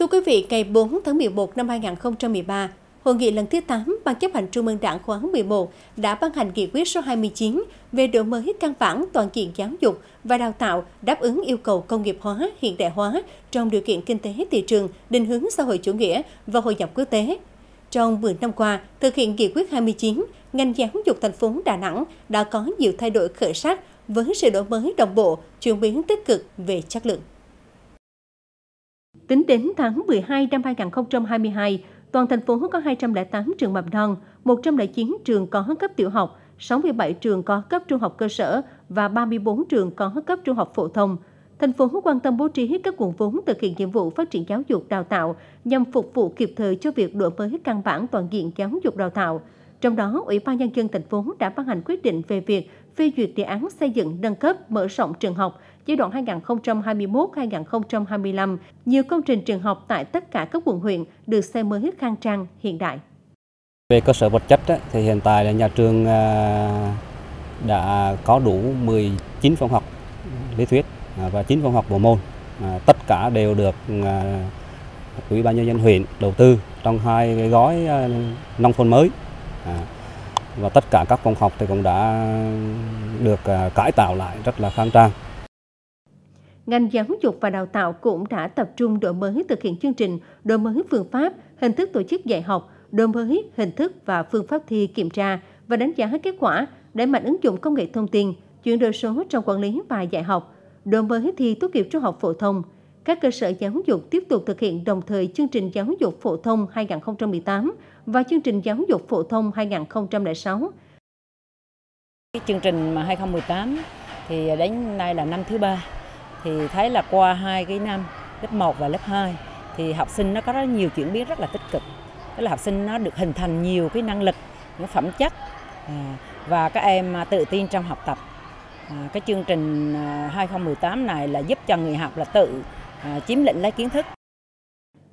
Thưa quý vị, ngày 4 tháng 11 năm 2013, Hội nghị lần thứ 8 Ban chấp hành Trung ương Đảng khóa 11 đã ban hành nghị quyết số 29 về đổi mới căn bản toàn diện giáo dục và đào tạo đáp ứng yêu cầu công nghiệp hóa, hiện đại hóa trong điều kiện kinh tế thị trường, định hướng xã hội chủ nghĩa và hội nhập quốc tế. Trong 10 năm qua, thực hiện nghị quyết 29, ngành giáo dục thành phố Đà Nẵng đã có nhiều thay đổi khởi sắc với sự đổi mới đồng bộ, chuyển biến tích cực về chất lượng. Tính đến tháng 12 năm 2022, toàn thành phố có 208 trường mầm non, 109 trường có cấp tiểu học, 67 trường có cấp trung học cơ sở và 34 trường có cấp trung học phổ thông. Thành phố quan tâm bố trí các nguồn vốn thực hiện nhiệm vụ phát triển giáo dục đào tạo nhằm phục vụ kịp thời cho việc đổi mới căn bản toàn diện giáo dục đào tạo. Trong đó, Ủy ban Nhân dân thành phố đã ban hành quyết định về việc phê duyệt đề án xây dựng nâng cấp mở rộng trường học giai đoạn 2021-2025, nhiều công trình trường học tại tất cả các quận huyện được xây mới khang trang hiện đại. Về cơ sở vật chất thì hiện tại là nhà trường đã có đủ 19 phòng học lý thuyết và 9 phòng học bộ môn. Tất cả đều được Ủy ban Nhân dân huyện đầu tư trong hai gói nông thôn mới. Và tất cả các phòng học thì cũng đã được cải tạo lại rất là khang trang. Ngành giáo dục và đào tạo cũng đã tập trung đổi mới thực hiện chương trình, đổi mới phương pháp, hình thức tổ chức dạy học, đổi mới hình thức và phương pháp thi kiểm tra và đánh giá kết quả, đẩy mạnh ứng dụng công nghệ thông tin, chuyển đổi số trong quản lý và dạy học, đổi mới thi tốt nghiệp trung học phổ thông. Các cơ sở giáo dục tiếp tục thực hiện đồng thời chương trình giáo dục phổ thông 2018 và chương trình giáo dục phổ thông 2006. Chương trình 2018 thì đến nay là năm thứ 3. Thì thấy là qua hai cái năm lớp 1 và lớp 2 thì học sinh nó có rất nhiều chuyển biến rất là tích cực. Tức là học sinh nó được hình thành nhiều cái năng lực, những phẩm chất và các em tự tin trong học tập. Cái chương trình 2018 này là giúp cho người học là tự chiếm lĩnh lấy kiến thức.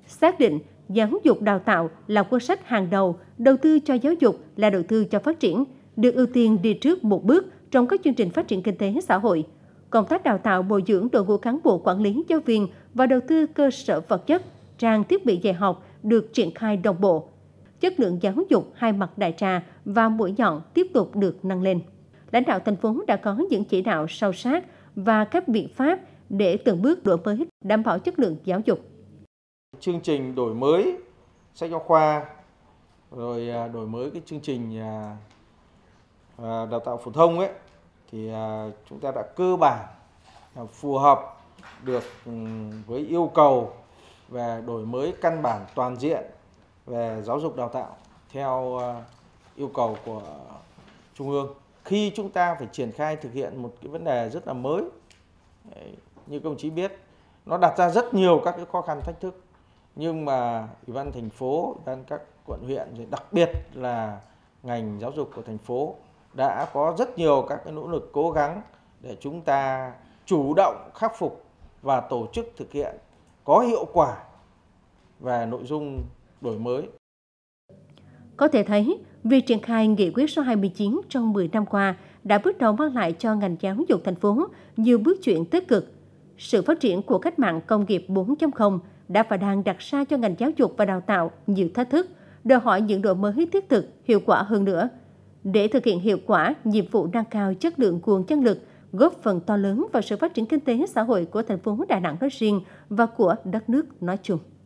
Xác định giáo dục đào tạo là cuốn sách hàng đầu, đầu tư cho giáo dục là đầu tư cho phát triển, được ưu tiên đi trước một bước trong các chương trình phát triển kinh tế xã hội. Công tác đào tạo bồi dưỡng đội ngũ cán bộ quản lý giáo viên và đầu tư cơ sở vật chất, trang thiết bị dạy học được triển khai đồng bộ. Chất lượng giáo dục hai mặt đại trà và mũi nhọn tiếp tục được nâng lên. Lãnh đạo thành phố đã có những chỉ đạo sâu sát và các biện pháp để từng bước đổi mới đảm bảo chất lượng giáo dục. Chương trình đổi mới sách giáo khoa, rồi đổi mới cái chương trình đào tạo phổ thông ấy, thì chúng ta đã cơ bản phù hợp được với yêu cầu về đổi mới căn bản toàn diện về giáo dục đào tạo theo yêu cầu của Trung ương. Khi chúng ta phải triển khai thực hiện một cái vấn đề rất là mới, như công chí biết, nó đặt ra rất nhiều các cái khó khăn thách thức, nhưng mà Ủy ban thành phố, Ủy ban các quận huyện, đặc biệt là ngành giáo dục của thành phố đã có rất nhiều các cái nỗ lực cố gắng để chúng ta chủ động khắc phục và tổ chức thực hiện có hiệu quả về nội dung đổi mới. Có thể thấy, việc triển khai nghị quyết số 29 trong 10 năm qua đã bước đầu mang lại cho ngành giáo dục thành phố nhiều bước chuyển tích cực. Sự phát triển của cách mạng công nghiệp 4.0 đã và đang đặt ra cho ngành giáo dục và đào tạo nhiều thách thức, đòi hỏi những đổi mới thiết thực, hiệu quả hơn nữa. Để thực hiện hiệu quả, nhiệm vụ nâng cao chất lượng nguồn nhân lực, góp phần to lớn vào sự phát triển kinh tế xã hội của thành phố Đà Nẵng nói riêng và của đất nước nói chung.